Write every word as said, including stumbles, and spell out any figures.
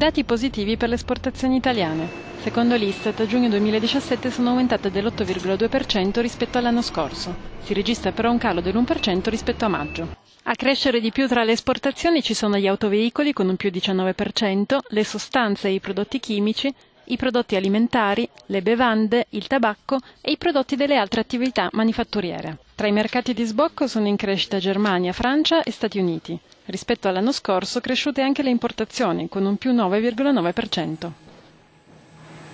Dati positivi per le esportazioni italiane. Secondo l'Istat, a giugno duemiladiciassette sono aumentate dell'otto virgola due per cento rispetto all'anno scorso. Si registra però un calo dell'uno per cento rispetto a maggio. A crescere di più tra le esportazioni ci sono gli autoveicoli con un più diciannove per cento, le sostanze e i prodotti chimici, i prodotti alimentari, le bevande, il tabacco e i prodotti delle altre attività manifatturiere. Tra i mercati di sbocco sono in crescita Germania, Francia e Stati Uniti. Rispetto all'anno scorso cresciute anche le importazioni, con un più nove virgola nove per cento.